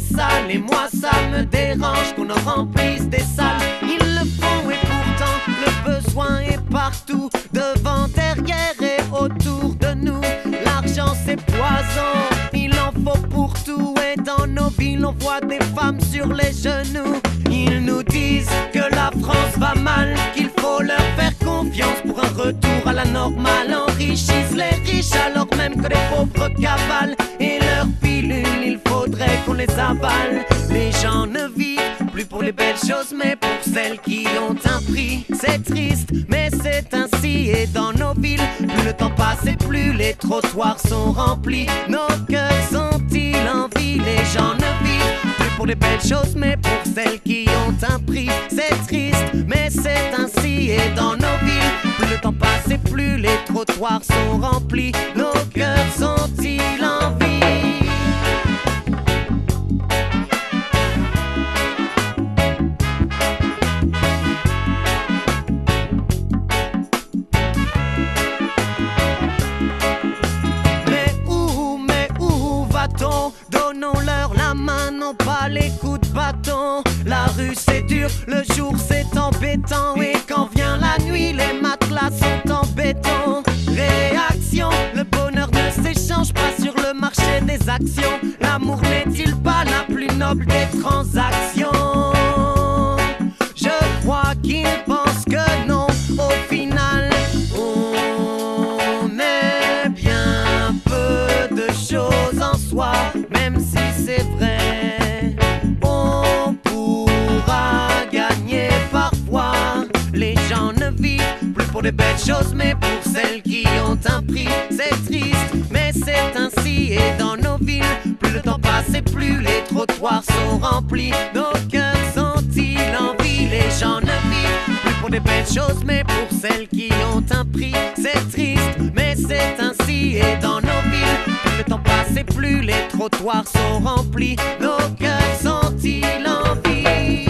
c'est sale, et moi ça me dérange qu'on en remplisse des salles. Ils le font et pourtant le besoin est partout, devant, derrière et autour de nous. L'argent c'est poison, il en faut pour tout, et dans nos villes on voit des femmes sur les genoux. Ils nous disent que la France va mal, qu'il faut leur faire confiance pour un retour à la normale. Enrichissent les riches alors même que les pauvres cavalent, et leurs pilules il faudrait qu'on les avale. Les gens ne vivent plus pour les belles choses mais pour celles qui ont un prix. C'est triste mais c'est ainsi, et dans nos villes plus le temps passe et plus les trottoirs sont remplis. Nos cœurs sont-ils en vie, les gens ne vivent pour les belles choses mais pour celles qui ont un prix. C'est triste mais c'est ainsi, et dans nos villes plus le temps passe et plus les trottoirs sont remplis. Nos cœurs sont-ils en vie? Mais où va-t-on? Donnons-leur la main, non pas les coups de bâton. La rue c'est dur, le jour c'est embêtant, et quand vient la nuit les matelas sont en béton. Réaction, le bonheur ne s'échange pas sur le marché des actions. L'amour n'est-il pas la plus noble des transactions? Je crois qu'ils pensent que non, au final on est bien peu de choses en soi. Même si c'est vrai, on pourra gagner parfois. Les gens ne vivent plus pour les belles choses mais pour celles qui ont un prix. C'est triste mais c'est ainsi, et dans nos villes plus le temps passe et plus les trottoirs sont remplis. Nos cœurs sont-ils en vie? Les gens ne vivent plus pour les belles choses mais pour celles qui ont un prix. C'est triste mais c'est ainsi, et dans nos villes le temps passe et plus les trottoirs sont remplis. Nos cœurs sont-ils en vie?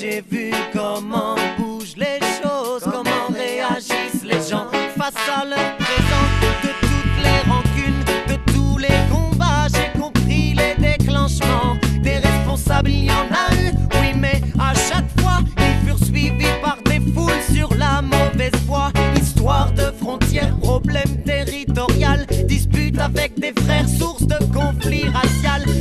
J'ai vu comment bougent les choses, comment réagissent les gens face à leur présent. De toutes les rancunes, de tous les combats, j'ai compris les déclenchements. Des responsables, il y en a eu, oui, mais à chaque fois, ils furent suivis par des foules sur la mauvaise voie. Histoire de frontières, problèmes territoriaux, disputes avec des frères, source de conflits raciaux.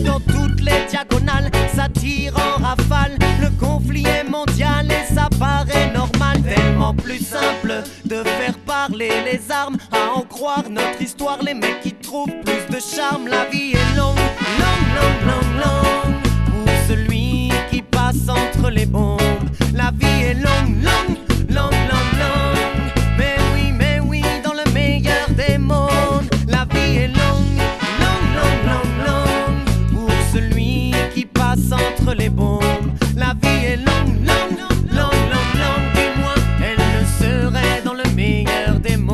Dans toutes les diagonales, ça tire en rafale. Conflit est mondial et ça paraît normal. Tellement plus simple de faire parler les armes, à en croire notre histoire, les mecs qui trouvent plus de charme. La vie est longue, longue, longue, longue, longue pour celui qui passe entre les bombes. La vie est longue, longue, longue, longue, longue, mais oui, dans le meilleur des mondes. La vie est longue, longue, longue, longue, longue pour celui qui passe entre les bombes. La vie est longue, longue, longue, longue, longue, du moins elle le serait dans le meilleur des mondes.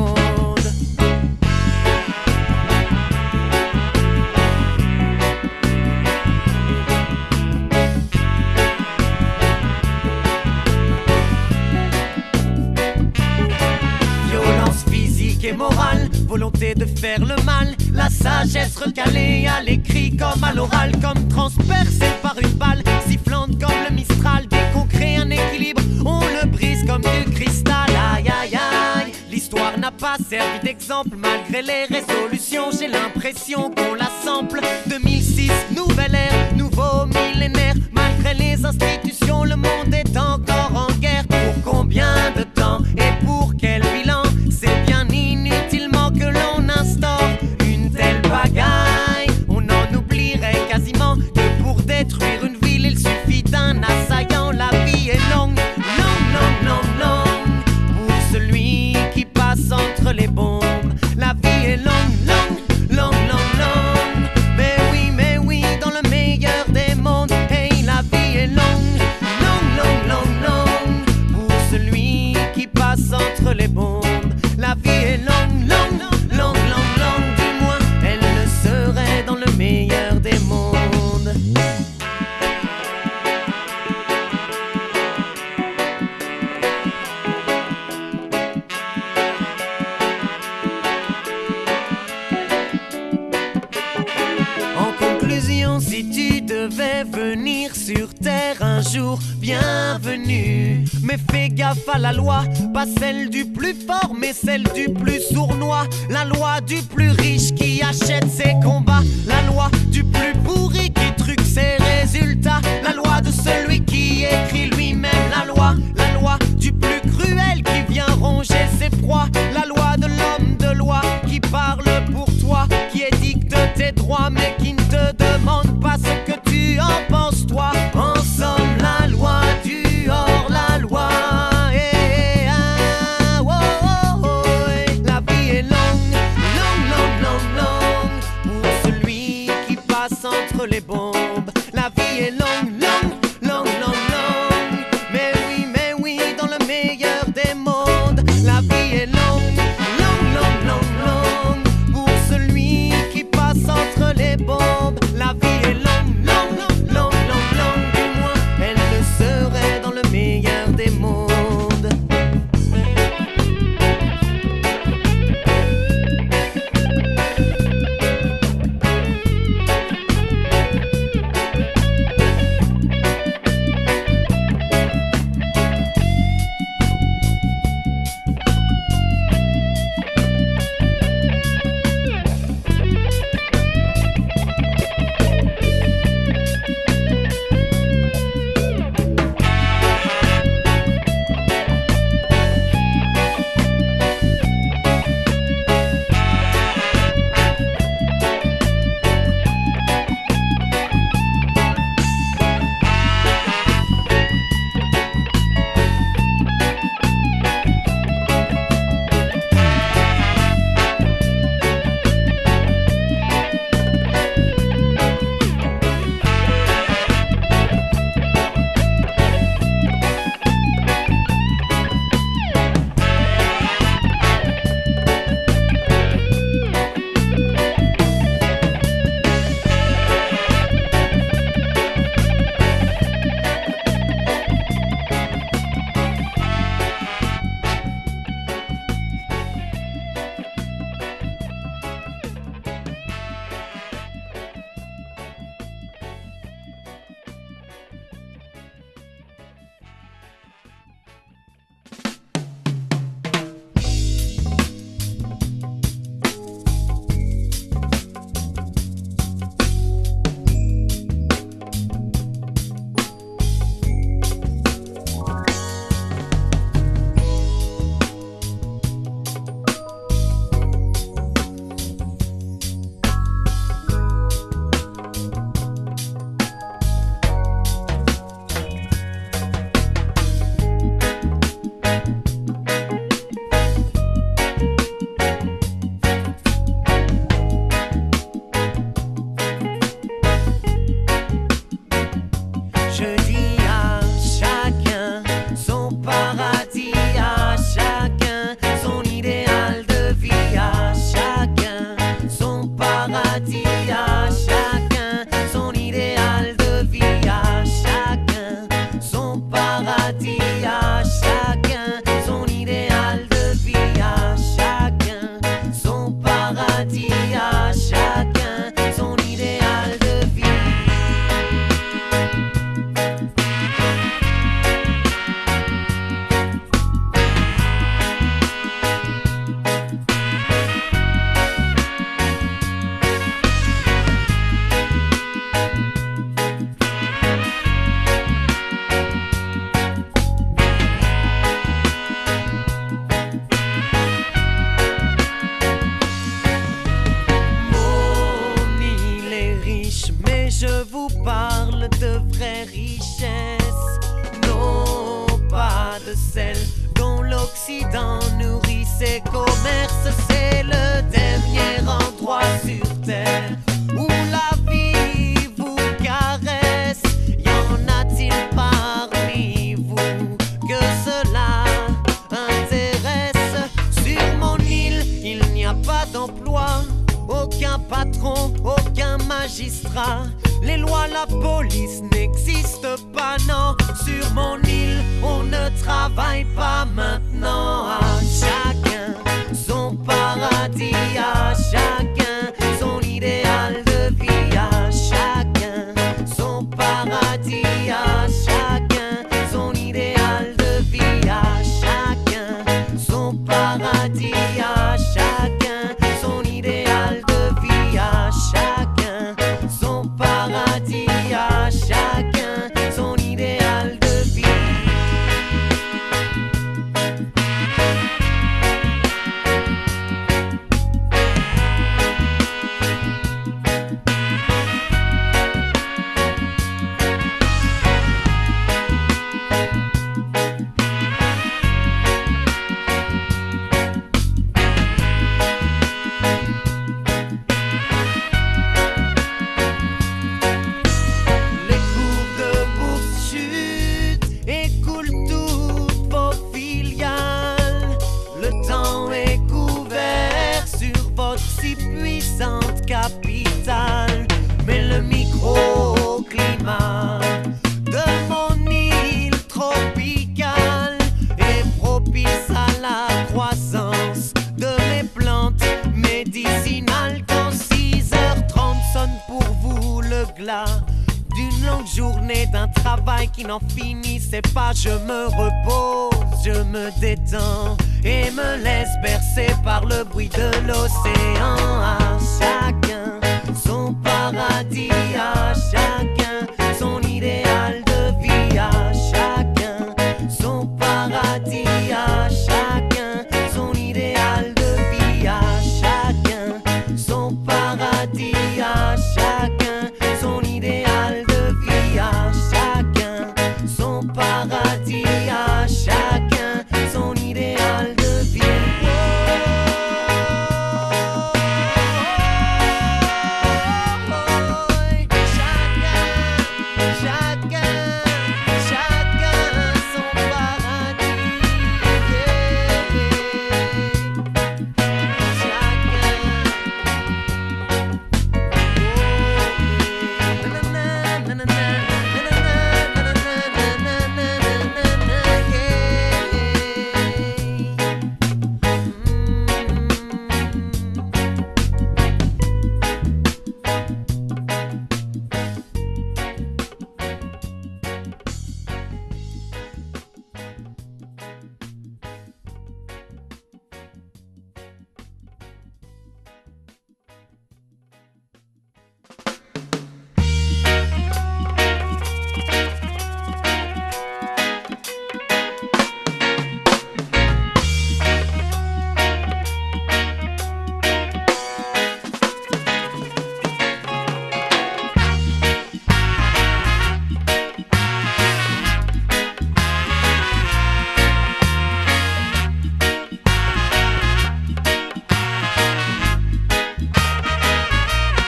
volonté de faire le mal, la sagesse recalée à l'écrit comme à l'oral, comme transpercée par une balle, sifflante comme le Mistral. Dès qu'on crée un équilibre, on le brise comme du cristal. Aïe aïe aïe, l'histoire n'a pas servi d'exemple, malgré les résolutions, j'ai l'impression qu'on la sample. 2006, nouvelle ère, nouveau millénaire, malgré les institutions, le monde est encore en guerre. Pour combien de temps et pour quel bilan? C'est bien inutilement que l'on instaure une telle bagaille. On en oublierait quasiment que pour détruire une ville, il suffit d'un assaillant. La vie est longue, longue, longue, longue, longue pour celui qui passe entre les bombes. La vie est longue, longue, longue, longue, longue. Mais oui, dans le meilleur des mondes. Hey, la vie est longue, longue, longue, longue, longue pour celui qui passe entre les bombes. La vie est longue, longue, longue, longue, longue, du moins, elle le serait dans le meilleur des mondes. En conclusion, si tu devais venir sur terre un jour, bienvenue. Mais fais gaffe à la loi, pas celle du plus fort, mais celle du plus sournois. La loi du plus riche qui achète ses combats, la loi du plus pourri qui truque ses résultats, la loi de celui qui écrit lui-même la loi du plus cruel qui vient ronger ses proies, la loi de l'homme de loi qui parle pour toi, qui édicte tes droits mais qui ne te demande pas ce que tu en penses toi. En somme, la loi du hors la loi. La vie est longue, longue, longue, longue, longue pour celui qui passe entre les bombes. La vie est longue, longue, longue, longue, longue. Mais oui, dans le meilleur des mondes. La vie est longue, longue, longue, longue, longue pour celui qui passe entre les bombes. La vie est longue, longue, longue, longue, longue, longue du moins, elle le serait dans le meilleur des mondes. je vous parle de vraies richesses, non pas de celles dont l'Occident nourrit ses commerces. C'est le dernier endroit sur terre où la vie vous caresse. Y en a-t-il parmi vous que cela intéresse? Sur mon île, il n'y a pas d'emploi, aucun patron, aucun magistrat. Les lois, la police n'existent pas, non. Sur mon île, on ne travaille pas maintenant. À chacun son paradis, à chacun son idéal de vie, à chacun son paradis, à chacun son idéal de vie, à chacun son paradis, à chacun son idéal de vie, à chacun son paradis, à chacun son idéal de vie. Les cours de bourse chutent, écoulent toutes vos filiales. Le temps est couvert sur votre si puissante capitale. Mais le microclimat de mon île tropicale est propice à la croissance de mes plantes médicinales. Quand 6h30 sonne pour vous le glas d'une longue journée, d'un travail qui n'en finissait pas, je me repose, je me détends et me laisse bercer par le bruit de l'océan. À chacun son paradis, à chacun son idéal de vie, à chacun son paradis, à chacun son idéal de vie, à chacun son paradis, à chacun son idéal de vie, à chacun son paradis, à chacun son idéal de vie. Chacun, chacun son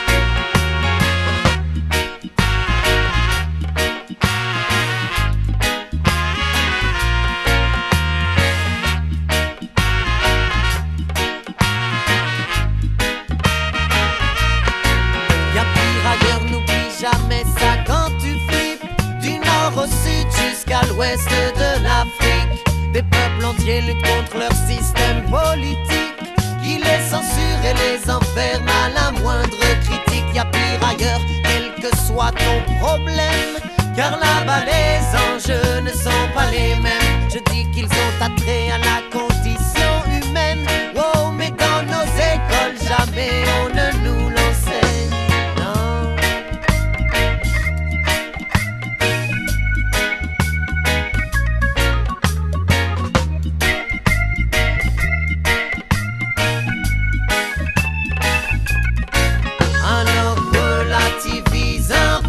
paradis, chacun. Y'a pire ailleurs, n'oublie jamais ça quand tu flippes. Du nord au sud jusqu'à l'ouest de l'Afrique, des peuples entiers luttent contre leur système politique qui les censure et les enferme à la moindre critique. Y'a pire ailleurs, quel que soit ton problème, car là-bas les enjeux ne sont pas les mêmes. Je dis qu'ils ont attrait à la condition humaine. Oh, mais dans nos écoles jamais on ne nous l'enseigne. Un homme relativise un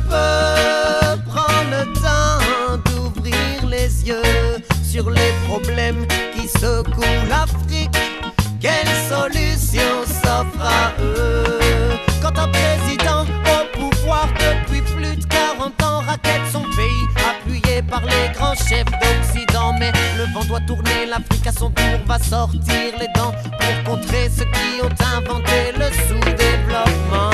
l'Afrique à son tour va sortir les dents pour contrer ceux qui ont inventé le sous-développement.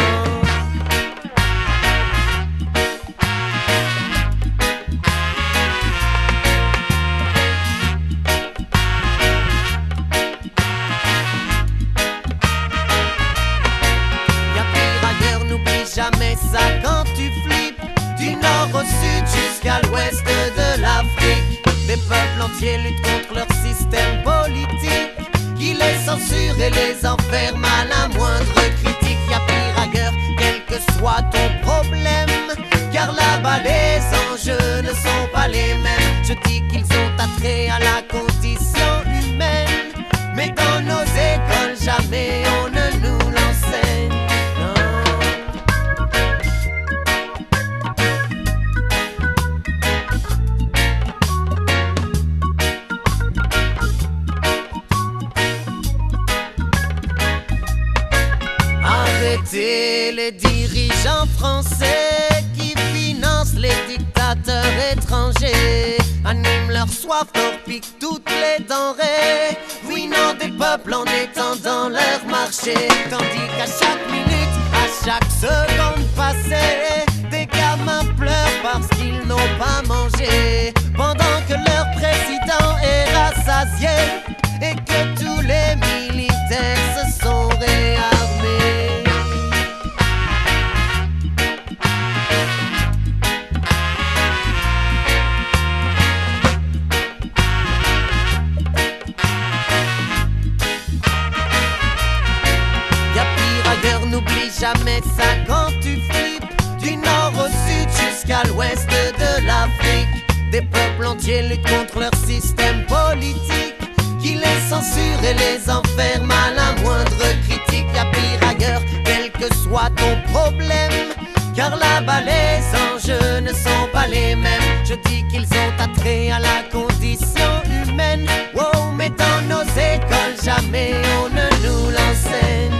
Y a pire ailleurs, n'oublie jamais ça quand tu flippes du nord au sud jusqu'à l'ouest de l'Afrique. Des peuples entiers luttent contre leur système politique qui les censure et les enferme à la moindre critique. Y'a pire ailleurs, quel que soit ton problème, car là-bas les enjeux ne sont pas les mêmes. Je dis qu'ils ont attrait à la condition humaine, mais dans nos écoles jamais on ne nous l'enseigne. Arrêtez les dirigeants français qui financent les dictateurs étrangers, animent leur soif, torpillent toutes les denrées, ruinant des peuples en étendant leur marché. Tandis qu'à chaque minute, à chaque seconde passée, des gamins pleurent parce qu'ils n'ont pas mangé, pendant que leur président est rassasié et que tous les militaires se sont réarmés. Jamais ça quand tu flippes du nord au sud jusqu'à l'ouest de l'Afrique. Des peuples entiers luttent contre leur système politique qui les censure et les enferme à la moindre critique. Y'a pire ailleurs, quel que soit ton problème, car là-bas les enjeux ne sont pas les mêmes. Je dis qu'ils ont attrait à la condition humaine, wow, mais dans nos écoles jamais on ne nous l'enseigne.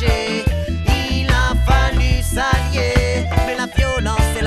Il a fallu s'allier, mais la violence est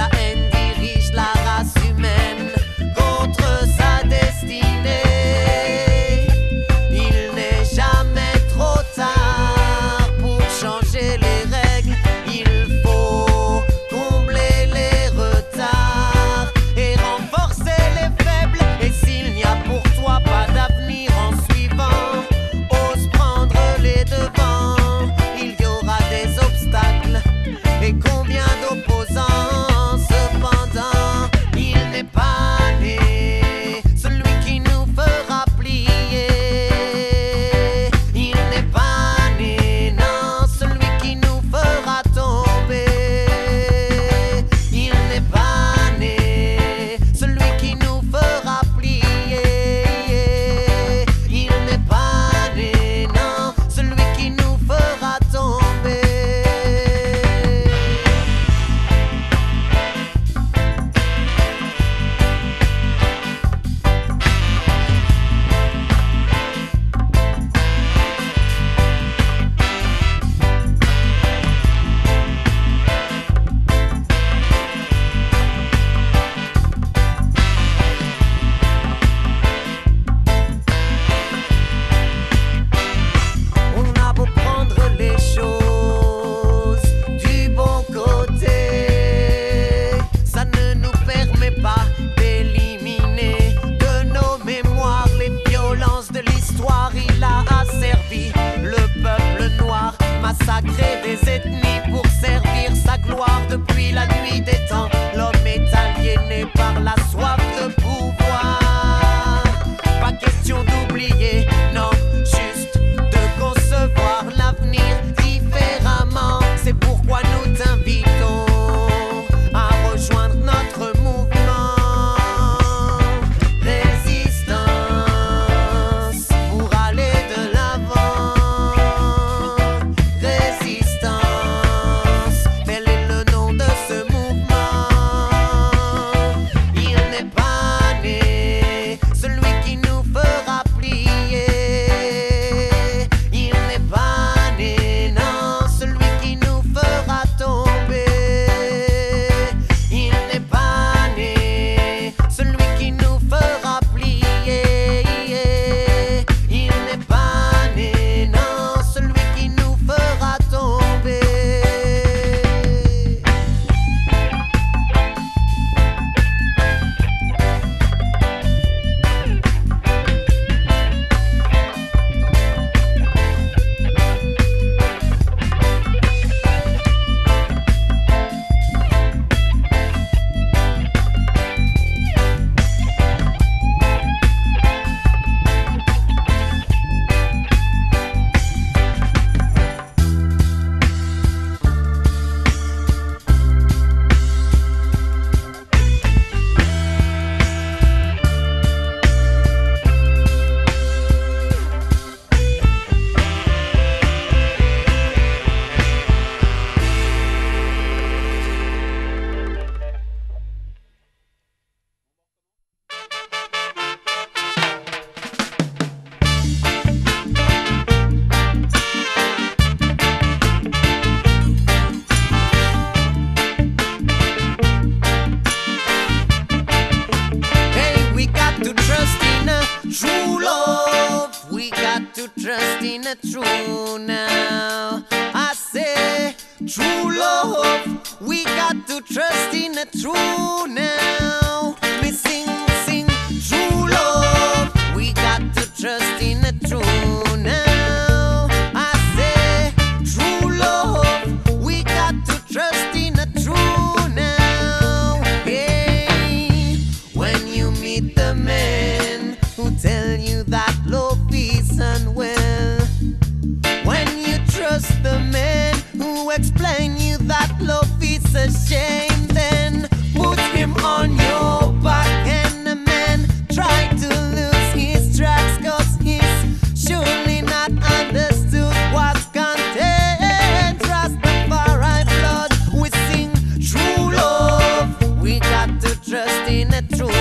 got to trust in a true now. I say true love, we got to trust in a true now. Me sing, sing true love, we got to trust in a true now. I say true love, we got to trust in a true now. Hey, when you meet the man who tell you that love is unwell, when you trust the man who explain you that love is a shame, then put him on your back. And the man try to lose his tracks, cause he's surely not understood what's contained. Rastafari's blood, we sing true love, we got to trust in a true.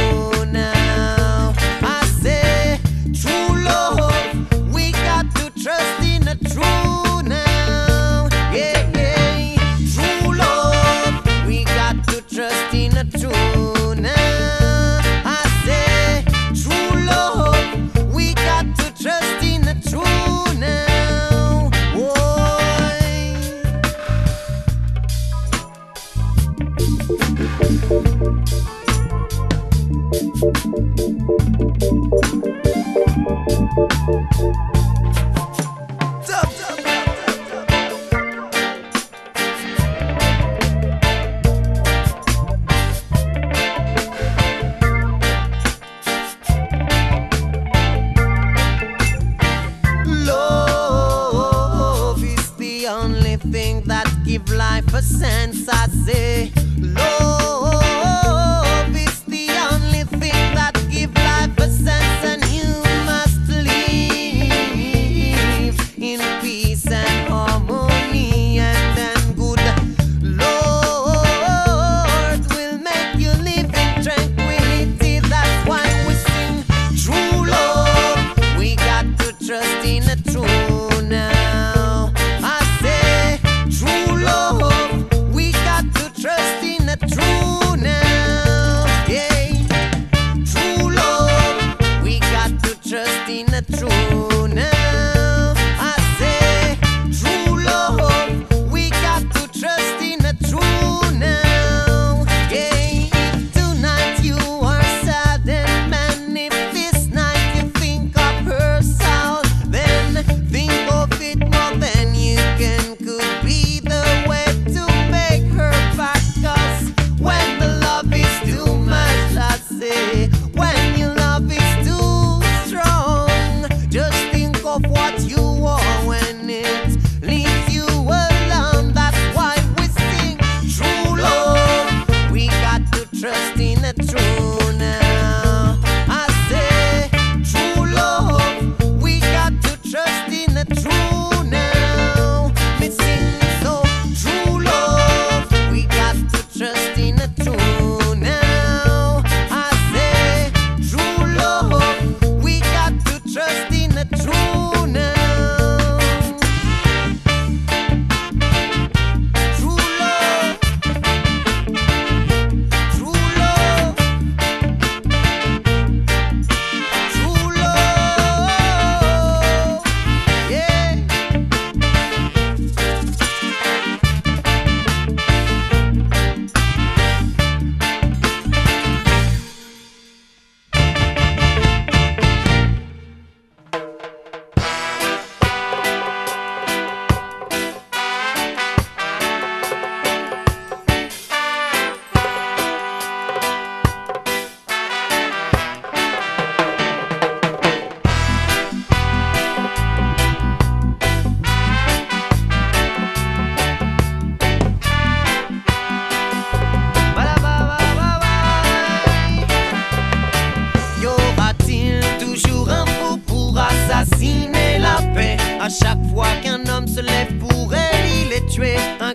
Chaque fois qu'un homme se lève pour elle, il est tué. Un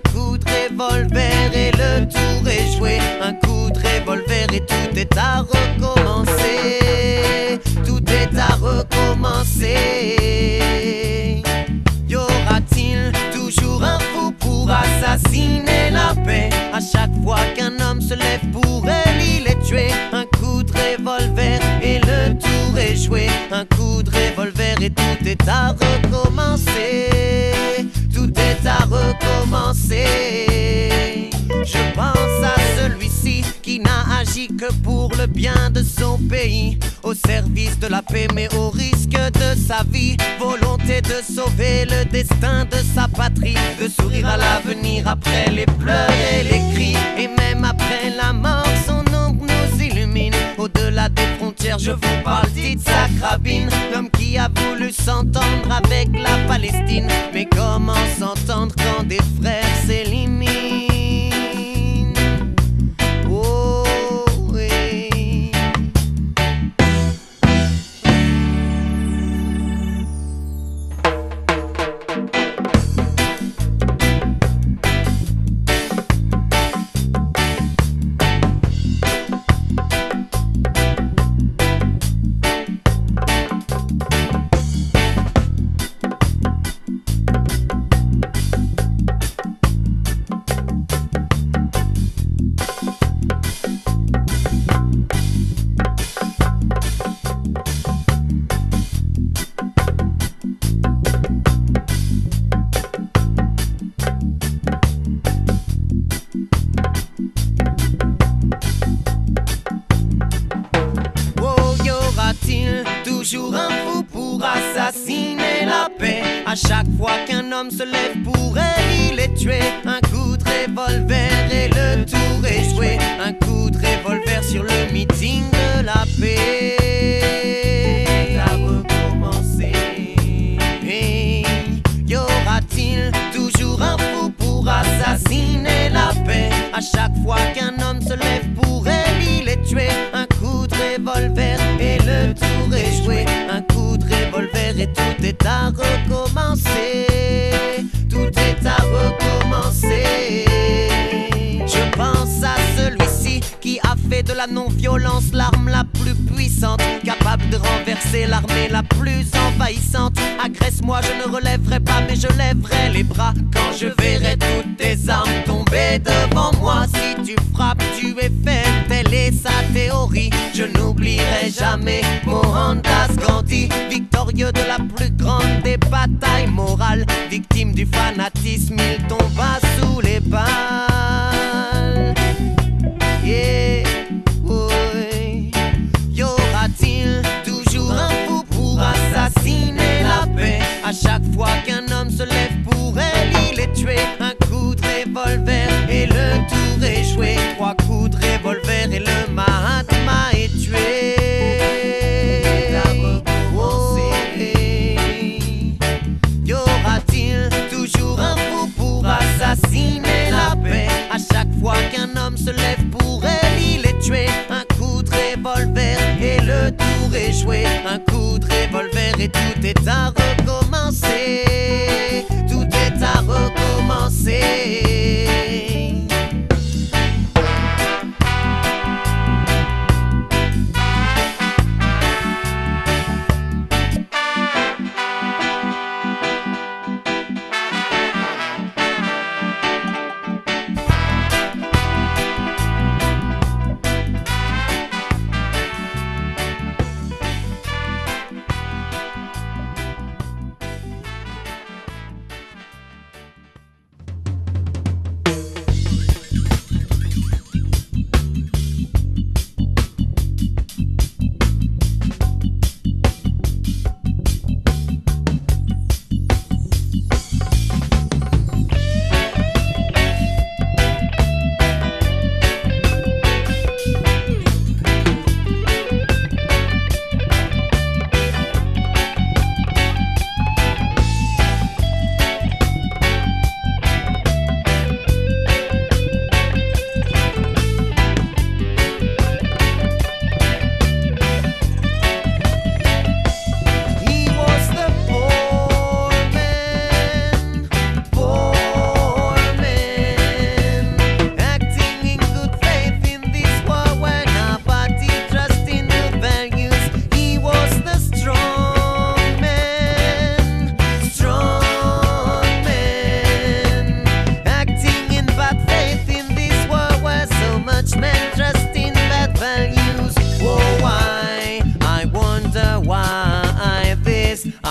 coup de revolver et le le tour est joué. Un coup de revolver et tout est à recommencer. Tout est à recommencer. Je pense à celui-ci qui n'a agi que pour le bien de son pays, au service de la paix mais au risque de sa vie. Volonté de sauver le destin de sa patrie, de sourire à l'avenir après les pleurs et les cris. Et même après la mort, son ombre nous illumine. Au-delà des frontières, je vous parle d'Itsa Rabin, l'homme qui a voulu s'entendre avec la Palestine. Mais comment s'entendre quand des frères s'éliminent? Toujours un fou pour assassiner la paix. À chaque fois qu'un homme se lève pour elle, il est tué. Un coup de revolver et le tour est joué. Un coup de revolver sur le meeting de la paix. Tout est à recommencer. Et y aura-t-il toujours un fou pour assassiner la paix? À chaque fois qu'un homme se lève pour elle, il est tué. Un coup de revolver et le tour est joué. Un coup de revolver et tout est à recommencer. Tout est à recommencer. Je pense à celui-ci qui a fait de la non-violence l'arme la plus puissante, capable de renverser l'armée la plus envahissante. Agresse-moi, je ne relèverai pas, mais je lèverai les bras quand je verrai toutes tes armes tomber devant moi. Si tu frappes, tu es fait. Telle est sa théorie. Je n'oublierai jamais Mohandas Gandhi, victorieux de la plus grande des batailles morales. Victime du fanatisme, il tomba sous les balles. Yeah. Y aura-t-il toujours un fou pour assassiner la paix? À chaque fois qu'un homme se lève pour elle, il est tué. Un coup de revolver et le tour est joué. Trois coups de revolver et le Mahatma est tué. Y aura-t-il toujours un fou pour assassiner la paix? À chaque fois qu'un homme se lève pour elle, il est tué. Un coup de revolver et le tour est joué. Un coup de revolver et tout est à recommencer. Tout est à recommencer.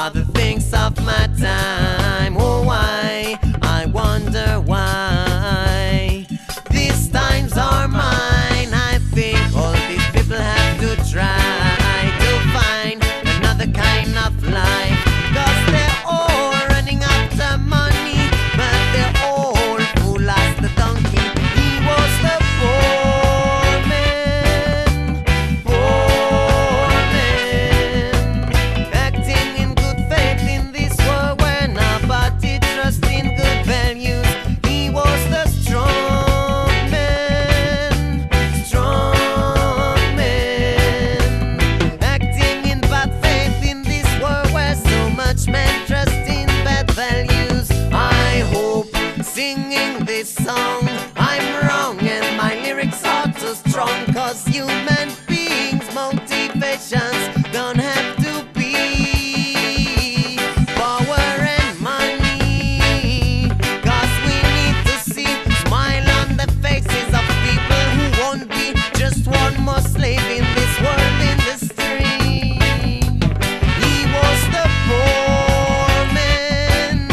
are the things of my time. Oh, why? I wonder why. These times are mine. I think all these people have to try to find another kind of life. Cause they're all running after money, but they're all who lost the donkey. He was the poor man, acting in good faith in this world where nobody trusts in good values. He was the strong man, acting in bad faith in this world where so much men trust in bad values. I hope singing this song I'm wrong and my lyrics are too strong, cause human beings' motivations don't have to be power and money, cause we need to see smile on the faces of people who won't be just one more slave in this world industry. He was the poor man,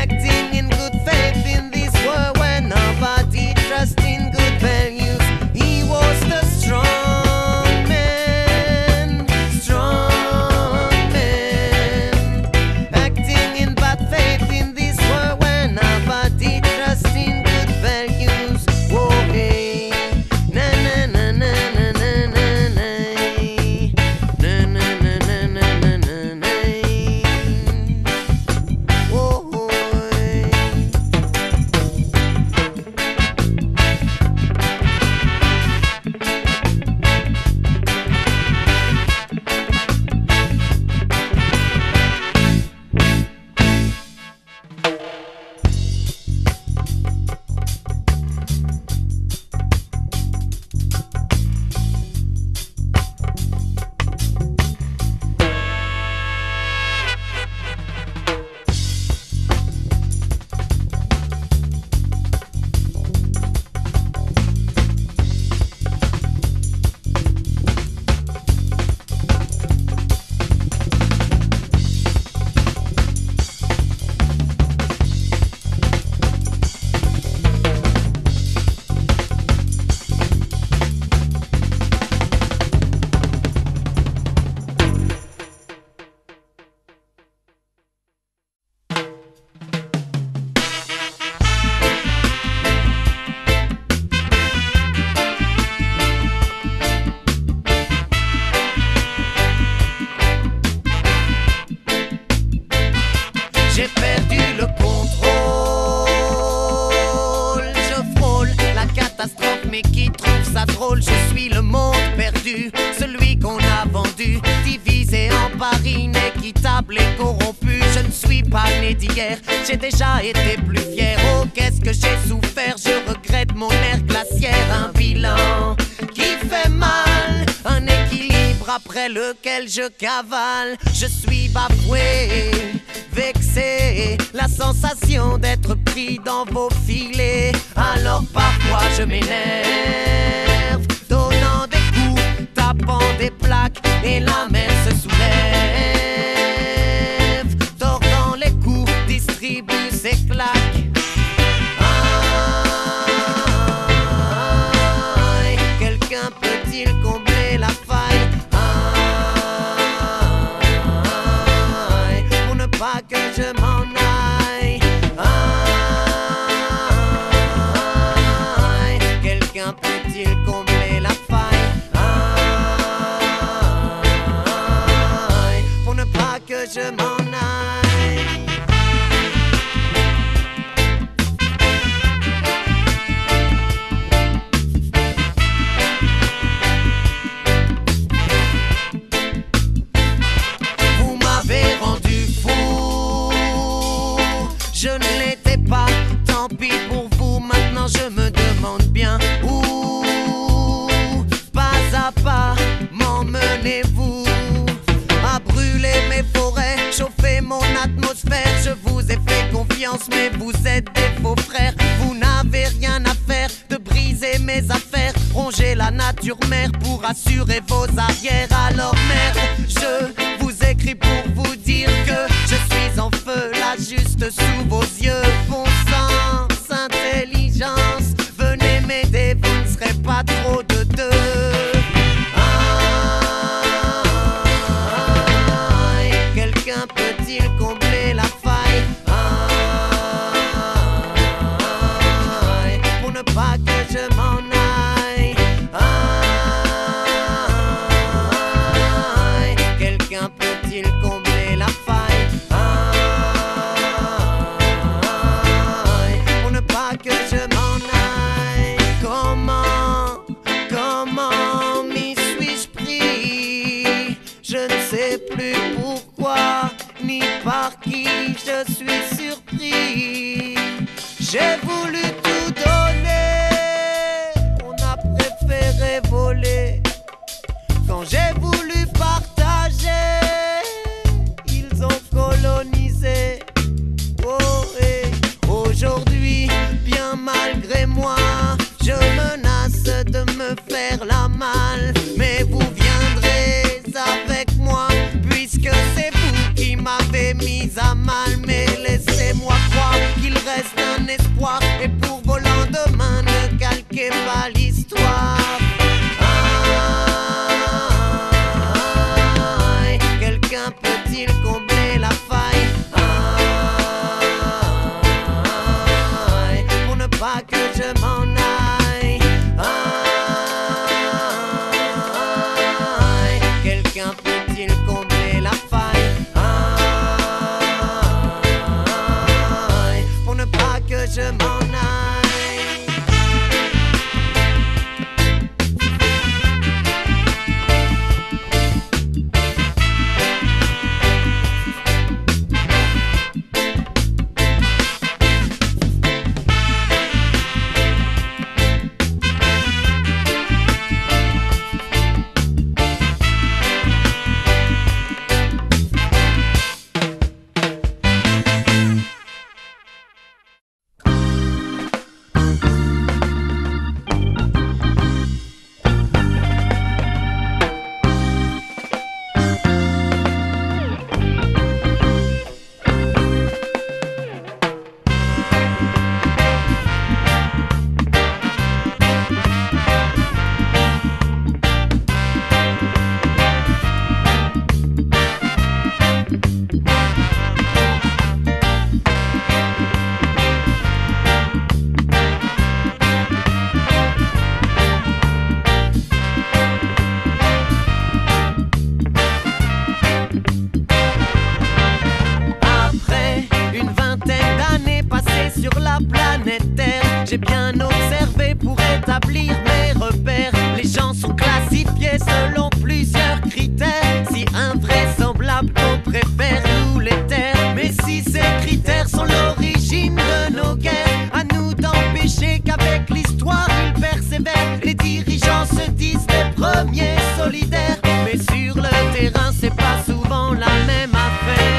acting in good faith in this world where nobody trusts in good values. He was the strong man, acting in bad faith in this world where nobody trusts in good values. Whoa, hey. Na na na na na na na na. Na na na na na na na. Whoa, hey. J'ai perdu le contrôle, je frôle la catastrophe, mais qui trouve ça drôle? Je suis le monde perdu, celui qu'on a vendu, divisé en paris inéquitable et corrompu. Je ne suis pas né d'hier, j'ai déjà été plus fier. Oh, qu'est-ce que j'ai souffert, je regrette mon air glaciaire. Un bilan qui fait mal, un équilibre après lequel je cavale. Je suis bafoué, vexé, la sensation d'être pris dans vos filets. Alors parfois je m'énerve, donnant des coups, tapant des plaques, et la mer se soulève, tordant les coups, distribue ses claques. Aïe, quelqu'un peut-il combler la faille? Pas que je m'en aille. Aïe, quelqu'un peut-il combler la faille? Aïe, pour ne pas que je m'en aille. Je ne l'étais pas, tant pis pour vous. Maintenant je me demande bien où, pas à pas, m'emmenez-vous à brûler mes forêts, chauffer mon atmosphère. Je vous ai fait confiance, mais vous êtes des faux frères. Vous n'avez rien à faire de briser mes affaires, ronger la nature mère pour rassurer vos arrières. Alors merde, je vous écris pour vous dire que je suis en feu là juste sous vos yeux. Bon sens, intelligence, venez m'aider, vous ne serez pas trop de deux. Quelqu'un peut-il combler la faille pour ne pas que je m'en aille? Quelqu'un peut-il combler la faille pour ne pas que je m'en aille? Comment m'y suis-je pris? Je ne sais plus pourquoi ni par qui, je suis surpris. J'ai voulu tout donner, on a préféré voler. Quand j'ai voulu partager, ils ont colonisé. Oh, et aujourd'hui, bien malgré moi, je menace de me faire la malle. Mais vous viendrez avec moi, puisque c'est m'avait mise à mal, mais laissez-moi croire qu'il reste un espoir, et pour vos lendemains, ne calquez pas l'histoire. Quelqu'un peut-il combler la faille pour ne pas que je m'en aille? Quelqu'un peut-il combler la faille que je m'en aille? J'ai bien observé pour établir mes repères. Les gens sont classifiés selon plusieurs critères, si invraisemblables qu'on préfère nous les taire. Mais si ces critères sont l'origine de nos guerres, à nous d'empêcher qu'avec l'histoire ils persévèrent. Les dirigeants se disent les premiers solidaires, mais sur le terrain c'est pas souvent la même affaire.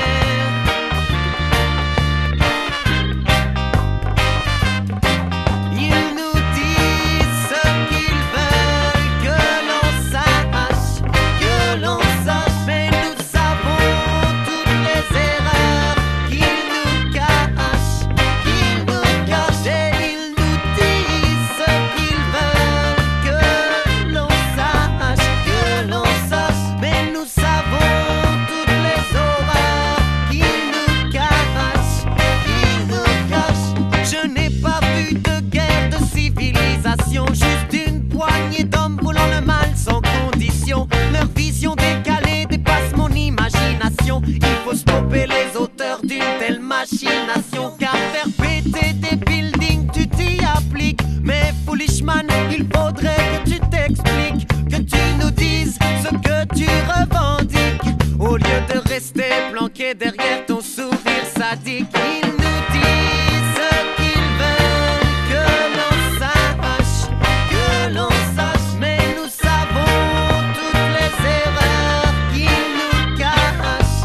Car faire péter des buildings, tu t'y appliques. Mais foolishman, il faudrait que tu t'expliques, que tu nous dises ce que tu revendiques, au lieu de rester planqué derrière ton sourire sadique. Ils nous disent ce qu'ils veulent, que l'on sache, que l'on sache, mais nous savons toutes les erreurs qu'ils nous cachent,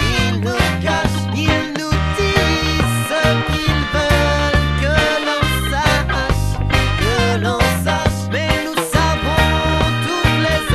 ils nous cachent, ils sache, mais nous savons toutes les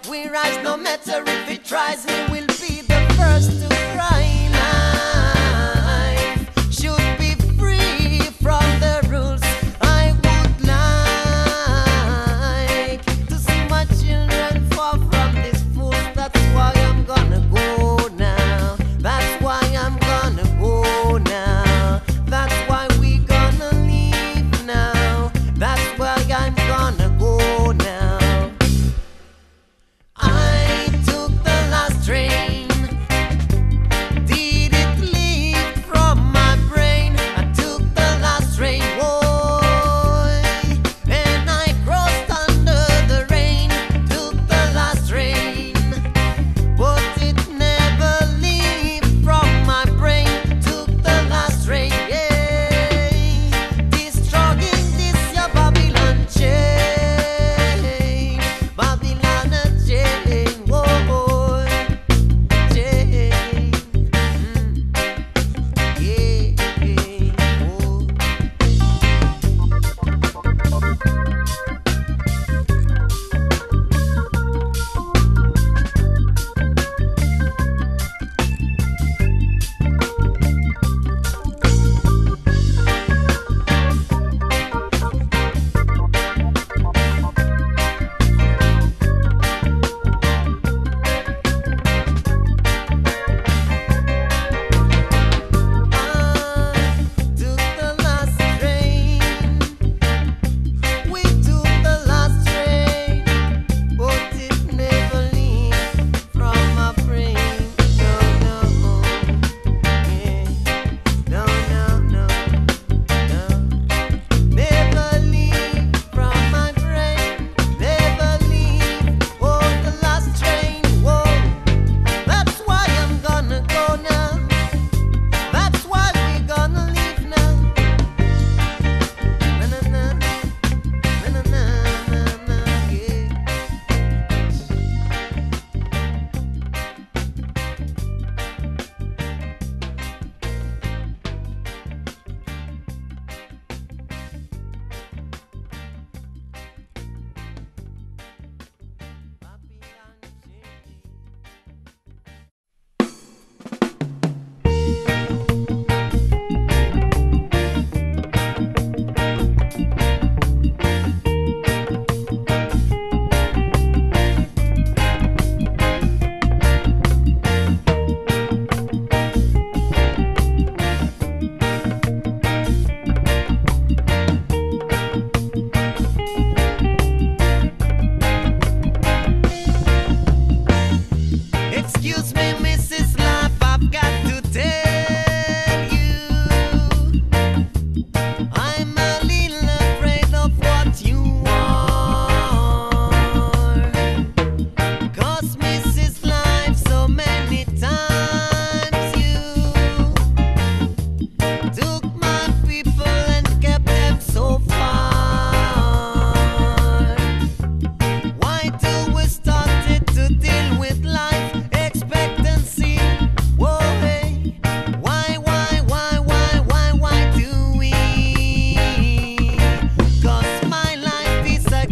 up we rise, no matter if he tries, he will be the first to cry. Life should be free from the rules. I would like to see my children fall from these fools. That's why I'm gonna go now. That's why I'm gonna go now. That's why we gonna leave now. That's why I'm gonna go now.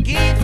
Give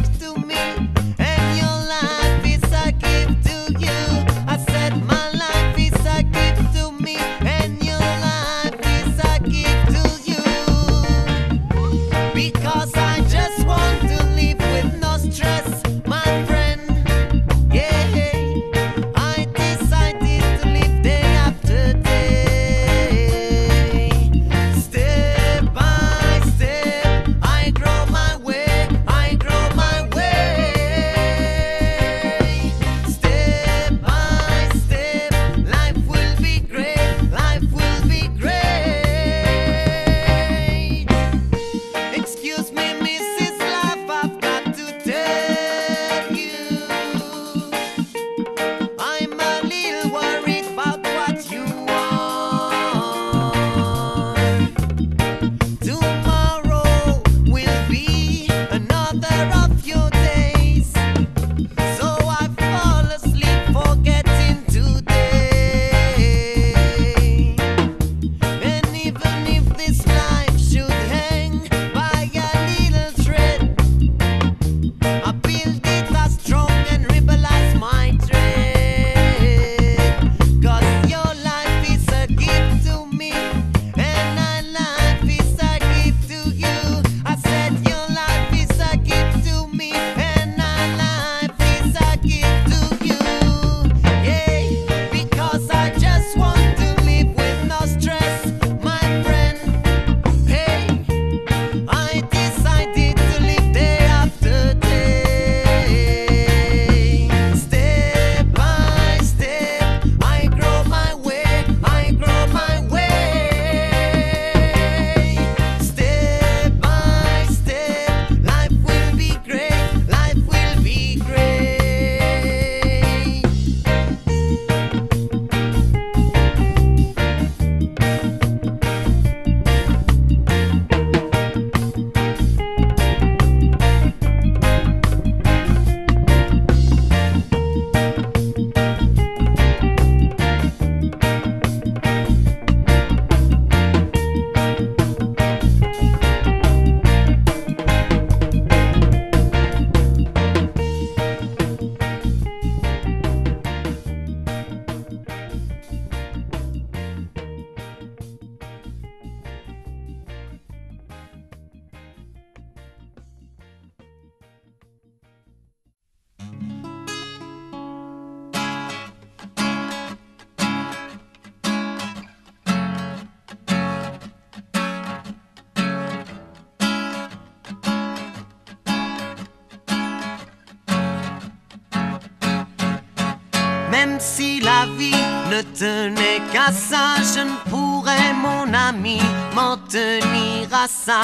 Même si la vie ne tenait qu'à ça, je ne pourrais, mon ami, m'en tenir à ça.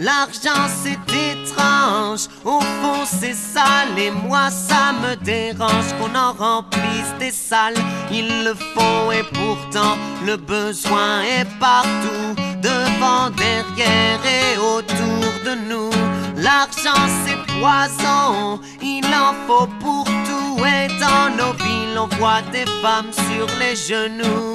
L'argent, c'est étrange, au fond c'est sale, et moi ça me dérange qu'on en remplisse des salles. Ils le font et pourtant le besoin est partout, devant, derrière et autour de nous. L'argent, c'est poison, il en faut pour tout, et dans nos villes on voit des femmes sur les genoux.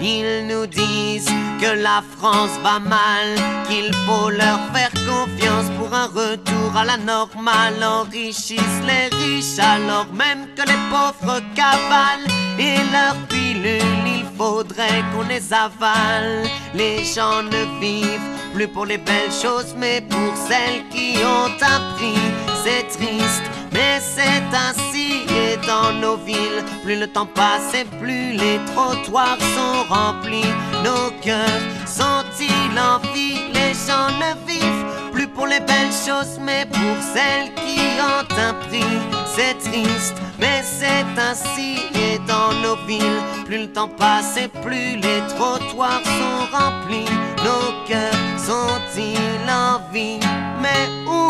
Ils nous disent que la France va mal, qu'il faut leur faire confiance pour un retour à la normale. Enrichissent les riches alors même que les pauvres cavalent, et leurs pilules il faudrait qu'on les avale. Les gens ne vivent plus pour les belles choses mais pour celles qui ont appris. C'est triste mais c'est ainsi, et dans nos villes plus le temps passe et plus les trottoirs sont remplis. Nos cœurs sont-ils en vie? Les gens ne vivent plus pour les belles choses mais pour celles qui ont appris. C'est triste mais c'est ainsi, et dans nos villes plus le temps passe et plus les trottoirs sont remplis. Nos cœurs sont-ils en vie? Mais où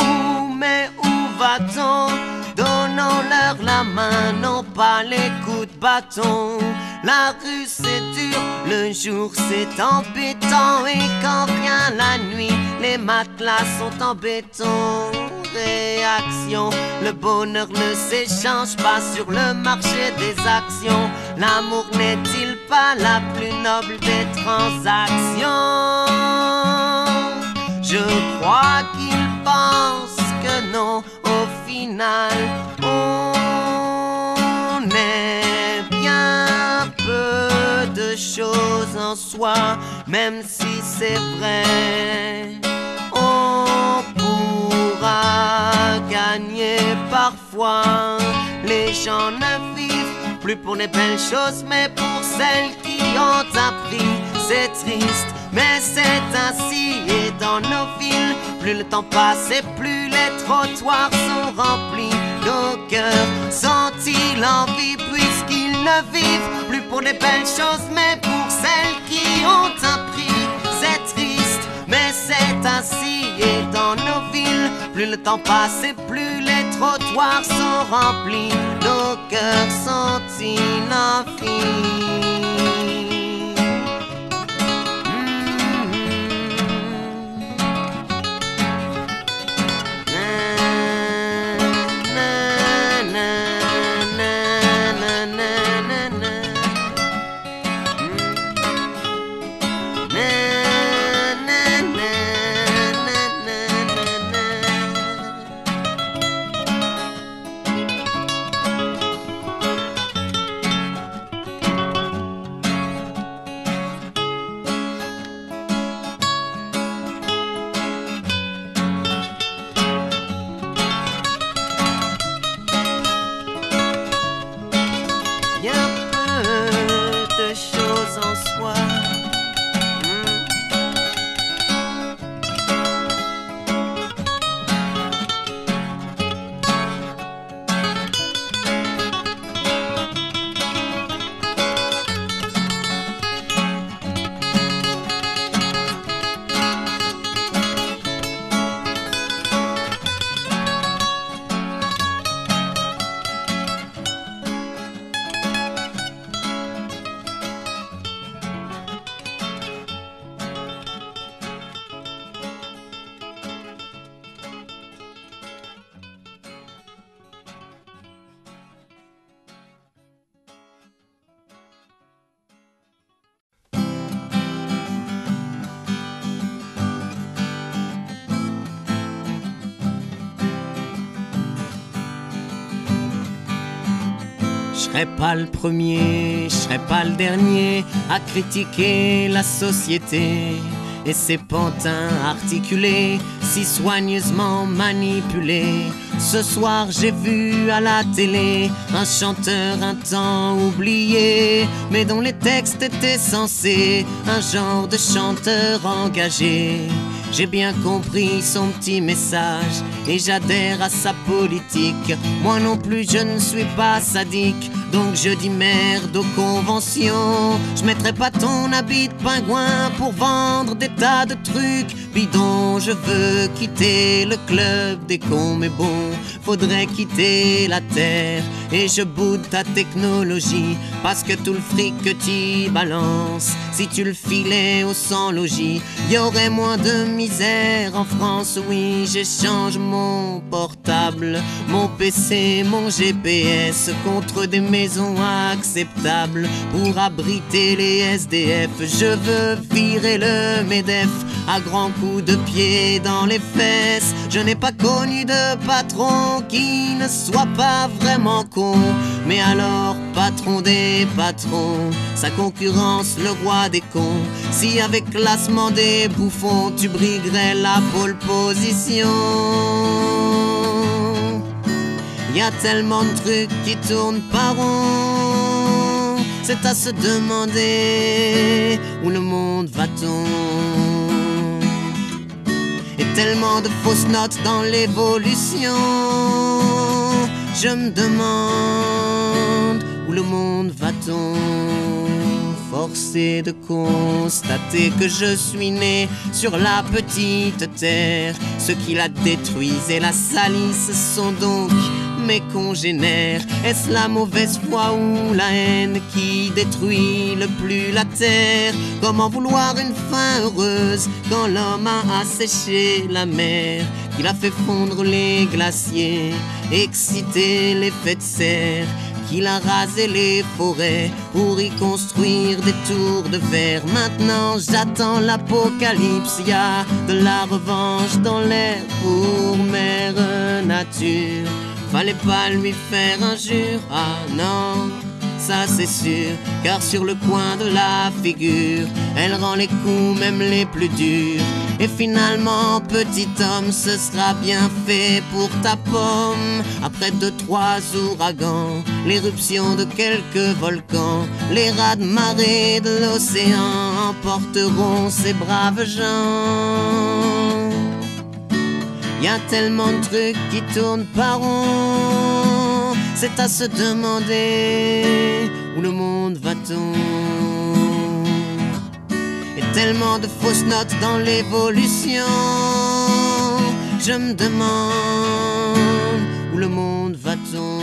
va-t-on? Donnons-leur la main, non pas les coups de bâton. La rue c'est dur, le jour c'est embêtant, et quand vient la nuit, les matelas sont en béton. Réaction, le bonheur ne s'échange pas sur le marché des actions. L'amour n'est-il pas la plus noble des transactions? Je crois qu'ils pensent que non, au final, on est bien peu de choses en soi, même si c'est vrai, on pourra gagner parfois. Les gens ne vivent plus pour les belles choses, mais pour celles qui ont appris. C'est triste, mais c'est ainsi, et dans nos villes, plus le temps passe et plus les trottoirs sont remplis. Nos cœurs sont-ils en vie puisqu'ils ne vivent plus pour les belles choses, mais pour celles qui ont appris. C'est triste, mais c'est ainsi, et dans nos villes, plus le temps passe et plus les trottoirs sont remplis. Nos cœurs sont-ils en vie? Je serai pas le premier, je serai pas le dernier à critiquer la société et ses pantins articulés, si soigneusement manipulés. Ce soir j'ai vu à la télé un chanteur un temps oublié, mais dont les textes étaient censés, un genre de chanteur engagé. J'ai bien compris son petit message et j'adhère à sa politique. Moi non plus je ne suis pas sadique, Donc je dis merde aux conventions. Je mettrai pas ton habit de pingouin pour vendre des tas de trucs bidons. Je veux quitter le club des cons, mais bon, faudrait quitter la terre. Et je boude ta technologie parce que tout le fric que t'y balances, si tu le filais au sans-logis, y aurait moins de misère en France. Oui, j'échange mon portable, mon PC, mon GPS contre des maisons acceptables pour abriter les SDF. Je veux virer le MEDEF à grands coups de pied dans les fesses. Je n'ai pas connu de patron qui ne soit pas vraiment con. Mais alors, patron des patrons, sa concurrence, le roi des cons. Si avec classement des bouffons, tu briguerais la pole position. Y a tellement de trucs qui tournent pas rond, c'est à se demander où le monde va-t-on. Et tellement de fausses notes dans l'évolution, je me demande où le monde va-t-on. Forcé de constater que je suis né sur la petite terre. Ceux qui la détruisent et la salissent sont donc mes congénères. Est-ce la mauvaise foi ou la haine qui détruit le plus la terre? Comment vouloir une fin heureuse quand l'homme a asséché la mer, qu'il a fait fondre les glaciers, exciter l'effet de serre, qu'il a rasé les forêts pour y construire des tours de verre. Maintenant j'attends l'apocalypse, y a de la revanche dans l'air pour mère nature. Fallait pas lui faire injure, ah non, ça c'est sûr, car sur le coin de la figure, elle rend les coups même les plus durs. Et finalement, petit homme, ce sera bien fait pour ta pomme. Après 2-3 ouragans, l'éruption de quelques volcans, les rats de marée de l'océan emporteront ces braves gens. Y a tellement de trucs qui tournent pas rond, c'est à se demander où le monde va-t-on. Tellement de fausses notes dans l'évolution, je me demande où le monde va-t-on.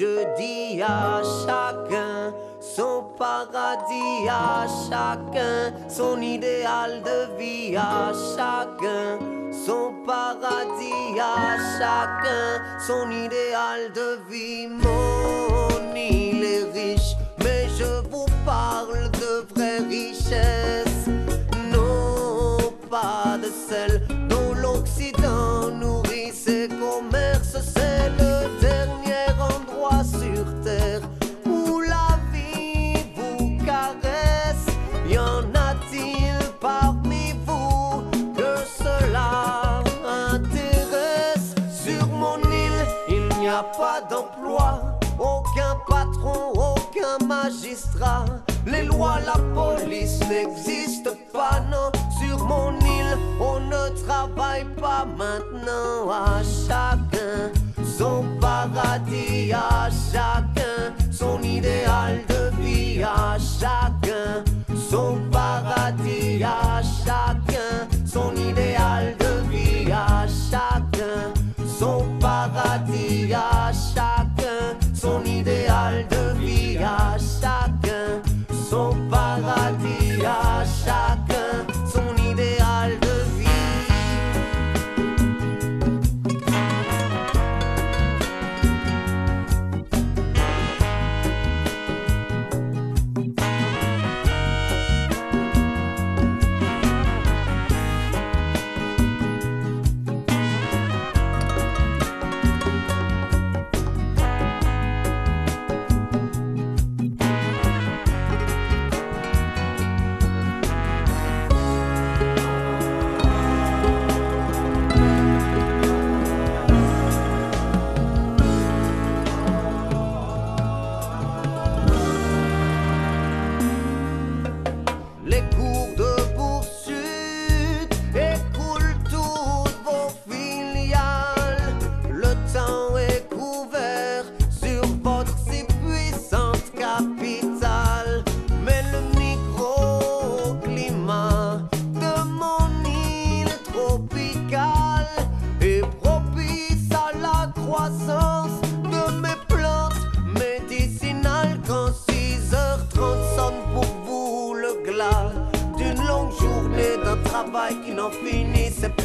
Je dis à chacun son paradis, à chacun son idéal de vie, à chacun son paradis, à chacun son idéal de vie. Mon île est riche, mais je vous parle de vraies richesses, non pas de celles dont l'Occident nourrit ses commerces. C'est le dernier sur terre où la vie vous caresse. Y en a-t-il parmi vous que cela intéresse? Sur mon île, il n'y a pas d'emploi, aucun patron, aucun magistrat. Les lois, la police n'existent pas, non. Sur mon île, on ne travaille pas maintenant. À chacun son paradis, à chacun son idéal de vie, à chacun son paradis, à chacun son idéal de vie, à chacun son paradis, à chacun son idéal de vie, à chacun son paradis, à chacun son idéal de vie.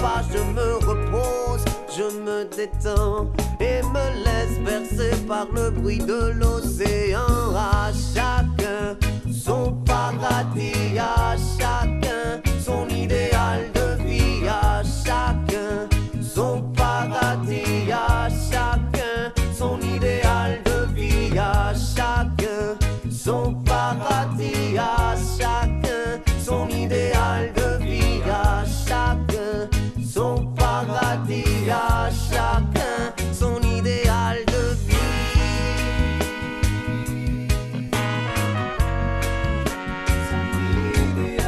pas, je me repose, je me détends et me laisse bercer par le bruit de l'océan. À chacun son paradis, à chacun son idéal de vie, à chacun son paradis, à chacun son idéal de vie, à chacun son paradis, à chacun son idéal de vie, à chacun son paradis, à chacun son idéal de vie. Son idéal.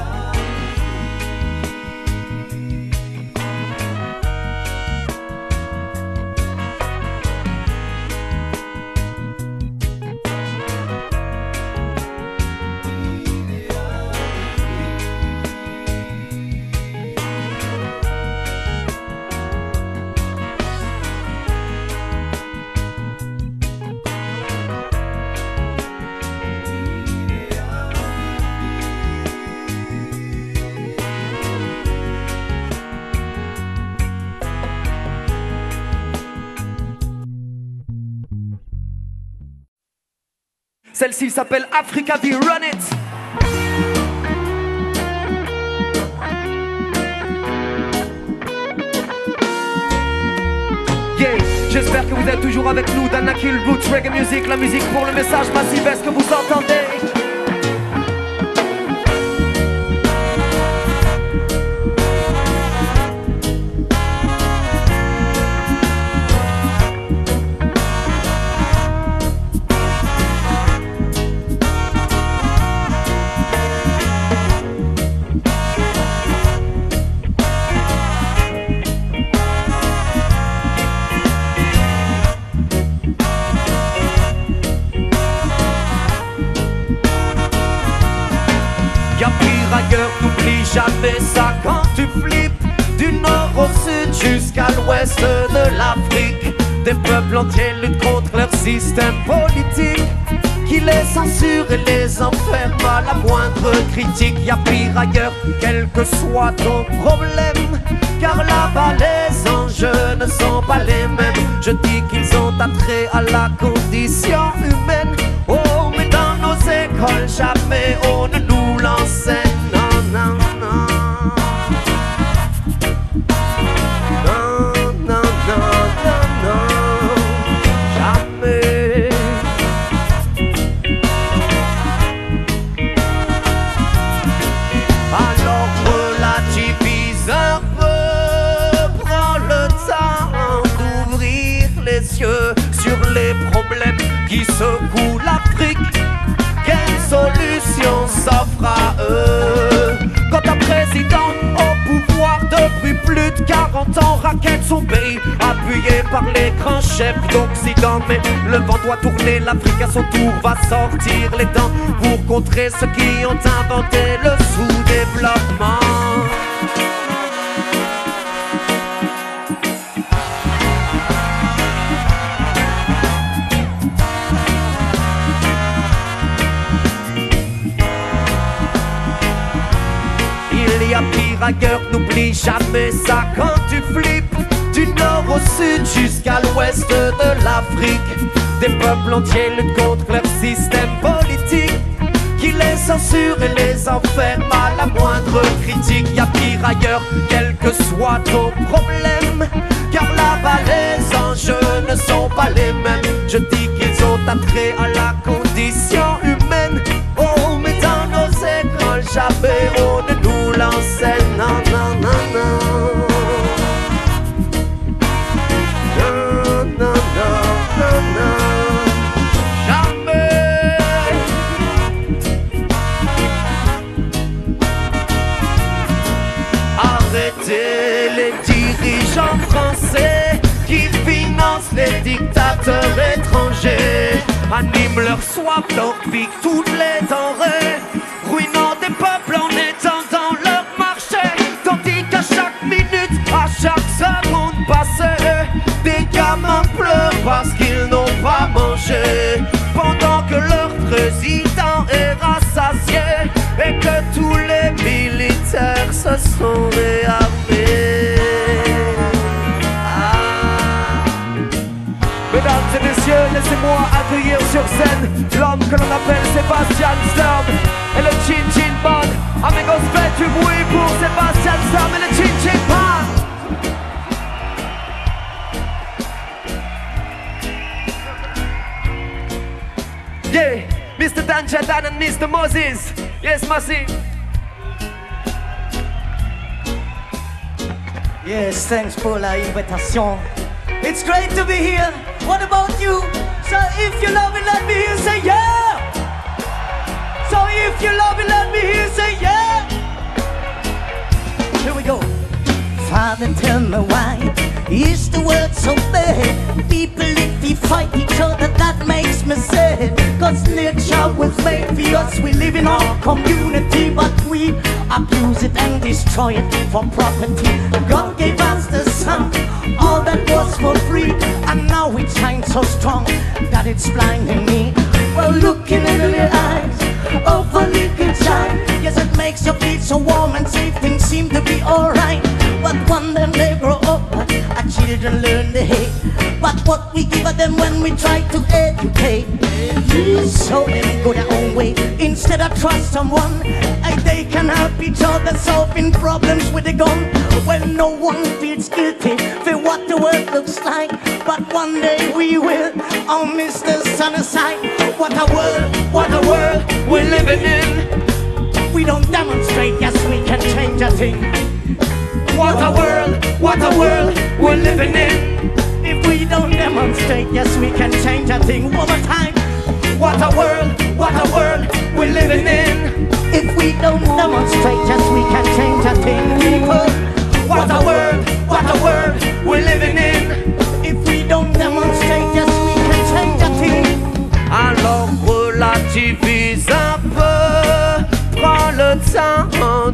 Celle-ci s'appelle Africa V, Run It. Yeah, j'espère que vous êtes toujours avec nous. Danakil, Roots, Reggae Music, la musique pour le message massif. Est-ce que vous entendez? Jamais ça quand tu flippes du nord au sud jusqu'à l'ouest de l'Afrique. Des peuples entiers luttent contre leur système politique qui les censure et les enferme à la moindre critique. Y'a pire ailleurs, quel que soit ton problème, car là-bas les enjeux ne sont pas les mêmes. Je dis qu'ils ont attrait à la condition humaine. Oh, mais dans nos écoles jamais on ne nous l'enseigne. Non, non. Qui secoue l'Afrique, quelle solution s'offre à eux? Quand un président au pouvoir depuis plus de 40 ans raquette son pays, appuyé par les grands chefs d'Occident. Mais le vent doit tourner, l'Afrique à son tour va sortir les dents pour contrer ceux qui ont inventé le sous-développement. Ailleurs, n'oublie jamais ça quand tu flippes du nord au sud jusqu'à l'ouest de l'Afrique. Des peuples entiers luttent contre leur système politique qui les censure et les enferme à la moindre critique. Y'a pire ailleurs, quel que soit ton problème, car là-bas les enjeux ne sont pas les mêmes. Je dis qu'ils ont attrait à la condition humaine. Oh, mais dans nos écoles jamais on ne nous l'enseigne. Non, non, non, non. Non, non, non, non, jamais. Arrêtez les dirigeants français qui financent les dictateurs étrangers, animent leur soif, leur pique toutes les denrées, ruinant des peuples en étendant leur marché. Tandis qu'à chaque minute, à chaque seconde passée, des gamins pleurent parce qu'ils n'ont pas mangé, pendant que leur président est rassasié et que tous les militaires se sont réarmés. Mesdames et messieurs, laissez-moi accueillir sur scène l'homme que l'on appelle Sébastien Sturm et le Chin Chin Pan. Avec on se fait du bruit pour Sébastien Sturm et le Chin Chin Pan. Yeah, Mr. Danja Dan and Mr. Moses. Yes, Massey. Yes, thanks for la invitation. It's great to be here. What about you? So if you love it, let me hear, say yeah. So if you love it, let me hear, say yeah. Here we go. Father, tell me why is the world so bad? People, if we fight each other, that makes me sad. Cause nature was made for us. We live in our community, but we abuse it and destroy it for property. God gave us the sun, all that was for free, and now we shine so strong that it's blinding me. Well, looking in the eyes of a little child, yes, it makes your feet so warm and safe. Things seem to be alright, but when they grow up, our children learn to hate. But what we give them when we try to educate, so they go their own way instead of trust someone. They can help each other solving problems with a gun. When no one feels guilty for what the world looks like, but one day we will all miss the sun aside. What a world we're living in. We don't demonstrate, yes we can change a thing. What a world we're living in. If we don't demonstrate, yes we can change a thing. One more time. What a world we're living in. If we don't demonstrate, yes we can change a thing. People, what a world we're living in. If we don't demonstrate, yes we can change a thing. Alors relativise un peu, prends le temps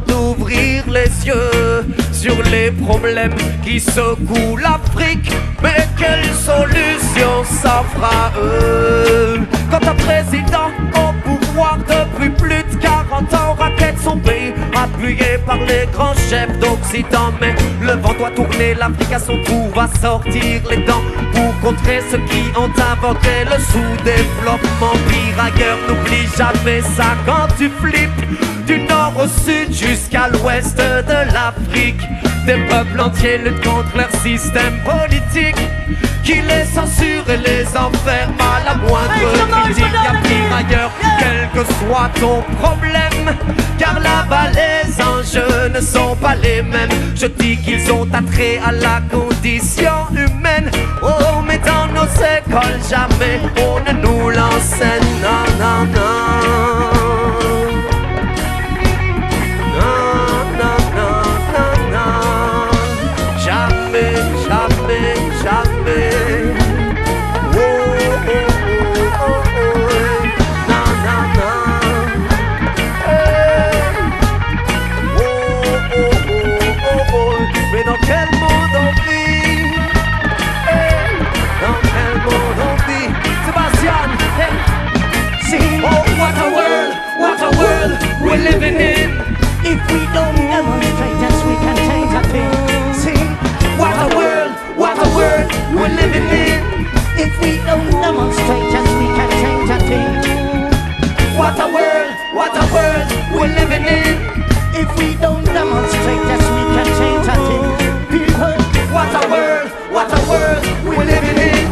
d'ouvrir les yeux sur les problèmes qui secouent l'Afrique. Mais quelle solution s'offre à eux quand un président au pouvoir depuis plus de 40 ans raquette son pays, appuyé par les grands chefs d'Occident. Mais le vent doit tourner, l'Afrique à son tour va sortir les dents pour contrer ceux qui ont inventé le sous-développement. Pire ailleurs, n'oublie jamais ça quand tu flippes du nord au sud jusqu'à l'ouest de l'Afrique. Des peuples entiers luttent contre leur système politique qui les censure et les enferme à la moindre critique. Y'a pire ailleurs, quel que soit ton problème, car là-bas les enjeux ne sont pas les mêmes. Je dis qu'ils ont attrait à la condition humaine. Oh, mais dans nos écoles jamais on ne nous l'enseigne. Non, non, non. Living in. If we don't demonstrate, yes we can change a thing. See, what a world we're living in. If we don't demonstrate, yes we can change a thing. What a world we're living in. If we don't demonstrate, yes we can change a thing. People, what a world we're living in.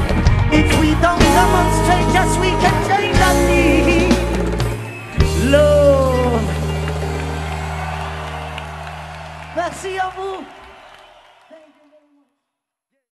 If we don't demonstrate, yes we can change a thing. Love. Merci à vous.